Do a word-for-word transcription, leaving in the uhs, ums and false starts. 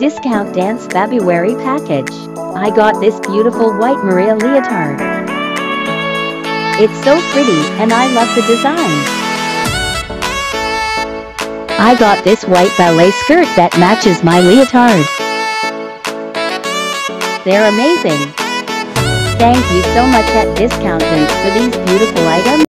Discount Dance February Package. I got this beautiful white Maria leotard. It's so pretty and I love the design. I got this white ballet skirt that matches my leotard. They're amazing. Thank you so much at Discount Dance for these beautiful items.